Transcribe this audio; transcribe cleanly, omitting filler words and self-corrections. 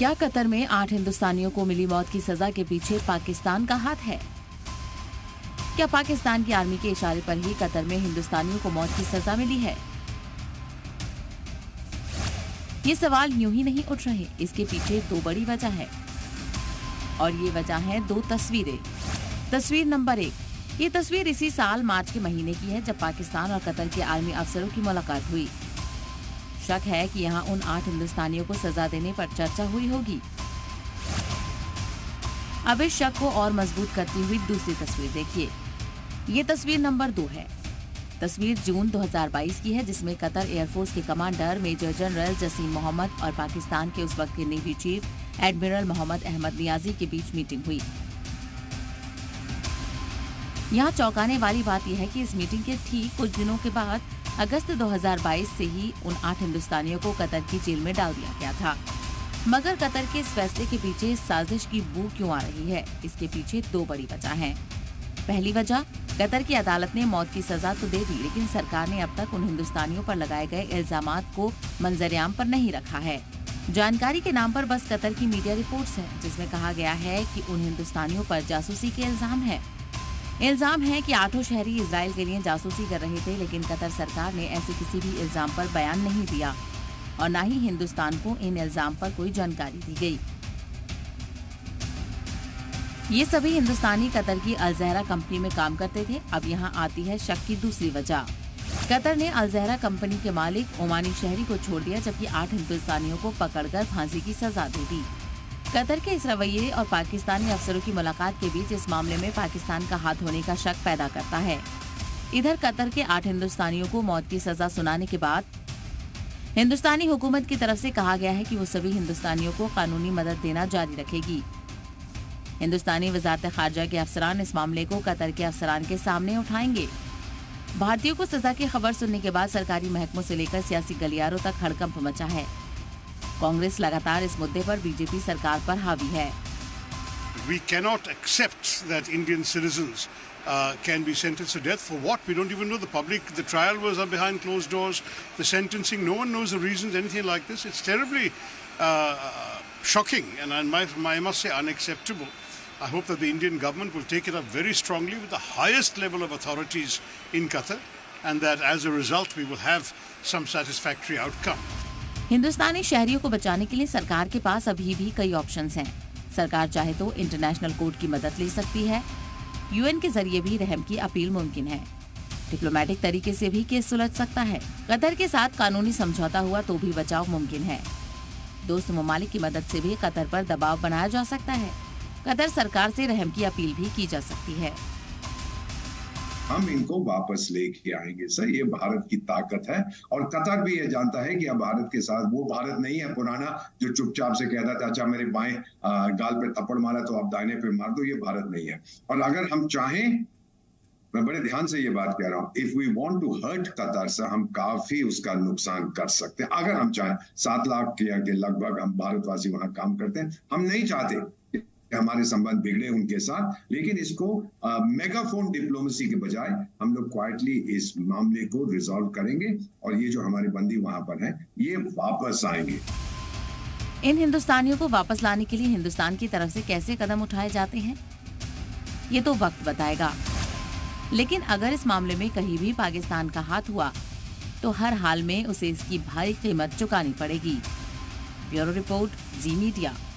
क्या कतर में 8 हिंदुस्तानियों को मिली मौत की सजा के पीछे पाकिस्तान का हाथ है? क्या पाकिस्तान की आर्मी के इशारे पर ही कतर में हिंदुस्तानियों को मौत की सजा मिली है? ये सवाल यूं ही नहीं उठ रहे, इसके पीछे दो बड़ी वजह है और ये वजह है दो तस्वीरें। तस्वीर नंबर 1, ये तस्वीर इसी साल मार्च के महीने की है जब पाकिस्तान और कतर के आर्मी अफसरों की मुलाकात हुई। शक है कि यहाँ उन 8 हिंदुस्तानियों को सजा देने पर चर्चा हुई होगी। अब इस शक को और मजबूत करती हुई दूसरी तस्वीर देखिए। ये तस्वीर नंबर 2 है। तस्वीर जून 2022 की है जिसमें कतर एयरफोर्स के commander major general Jassim Mohammed और पाकिस्तान के उस वक्त के navy chief admiral Mohammad Ahmad Niazi के बीच मीटिंग हुई। यहाँ चौंकाने वाली बात यह है कि इस मीटिंग के ठीक कुछ दिनों के बाद अगस्त 2022 से ही उन 8 हिंदुस्तानियों को कतर की जेल में डाल दिया गया था। मगर कतर के इस फैसले के पीछे साजिश की बू क्यों आ रही है? इसके पीछे दो बड़ी वजह हैं। पहली वजह, कतर की अदालत ने मौत की सजा तो दे दी लेकिन सरकार ने अब तक उन हिंदुस्तानियों पर लगाए गए इल्जामात को मंजरेआम पर नहीं रखा है। जानकारी के नाम पर बस कतर की मीडिया रिपोर्ट्स हैं जिसमें कहा गया है कि उन हिंदुस्तानियों पर जासूसी के इल्जाम है। इल्जाम है कि 8 शहरी इजराइल के लिए जासूसी कर रहे थे, लेकिन कतर सरकार ने ऐसे किसी भी इल्जाम पर बयान नहीं दिया और न ही हिंदुस्तान को इन इल्जाम पर कोई जानकारी दी गई। ये सभी हिंदुस्तानी कतर की अलजहरा कंपनी में काम करते थे। अब यहाँ आती है शक की दूसरी वजह। कतर ने अलजहरा कंपनी के मालिक ओमानी शहरी को छोड़ दिया जबकि 8 हिंदुस्तानियों को पकड़कर फांसी की सजा दे दी। कतर के इस रवैये और पाकिस्तानी अफसरों की मुलाकात के बीच इस मामले में पाकिस्तान का हाथ होने का शक पैदा करता है। इधर कतर के 8 हिंदुस्तानियों को मौत की सजा सुनाने के बाद हिंदुस्तानी हुकूमत की तरफ से कहा गया है कि वो सभी हिंदुस्तानियों को कानूनी मदद देना जारी रखेगी। हिंदुस्तानी वजारत खारजा के अफसरान इस मामले को कतर के अफसरान के सामने उठाएंगे। भारतीयों को सजा की खबर सुनने के बाद सरकारी महकमों से लेकर सियासी गलियारों तक हड़कंप मचा है। कांग्रेस लगातार इस मुद्दे पर बीजेपी सरकार पर हावी है। We cannot accept that Indian citizens can be sentenced to death for what? We don't even know the public. The trial was behind closed doors. The sentencing, no one knows the reasons. Anything like this, it's terribly shocking and I must say unacceptable. I hope that the Indian government will take it up very strongly with the highest level of authorities in Qatar, and that as a result we will have some satisfactory outcome. हिंदुस्तानी शहरियों को बचाने के लिए सरकार के पास अभी भी कई ऑप्शंस हैं। सरकार चाहे तो इंटरनेशनल कोर्ट की मदद ले सकती है। यूएन के जरिए भी रहम की अपील मुमकिन है। डिप्लोमेटिक तरीके से भी केस सुलझ सकता है। कतर के साथ कानूनी समझौता हुआ तो भी बचाव मुमकिन है। दोस्त ममालिक की मदद से भी कतर पर दबाव बनाया जा सकता है। कतर सरकार से रहम की अपील भी की जा सकती है। हम इनको वापस लेके आएंगे सर, ये भारत की ताकत है और कतर भी ये जानता है कि अब भारत के साथ वो भारत नहीं है पुराना जो चुपचाप से कहता था अच्छा मेरे बाएं गाल पे थप्पड़ मारा तो आप दाहिने पे मार दो, ये भारत नहीं है। और अगर हम चाहें, मैं बड़े ध्यान से ये बात कह रहा हूँ, if we want to hurt Qatar से हम काफी उसका नुकसान कर सकते हैं अगर हम चाहें। 7 लाख के लगभग हम भारतवासी वहां काम करते हैं। हम नहीं चाहते हमारे संबंध बिगड़े उनके साथ, लेकिन इसको मेगाफोन डिप्लोमेसी के बजाय हम लोग क्वाइटली इस मामले को रिजॉल्व करेंगे और ये जो हमारे बंदी वहां पर हैं, ये वापस आएंगे। इन हिंदुस्तानियों को वापस लाने के लिए हिंदुस्तान की तरफ से कैसे कदम उठाए जाते हैं ये तो वक्त बताएगा, लेकिन अगर इस मामले में कहीं भी पाकिस्तान का हाथ हुआ तो हर हाल में उसे इसकी भारी कीमत चुकानी पड़ेगी। Bureau report, Zee media.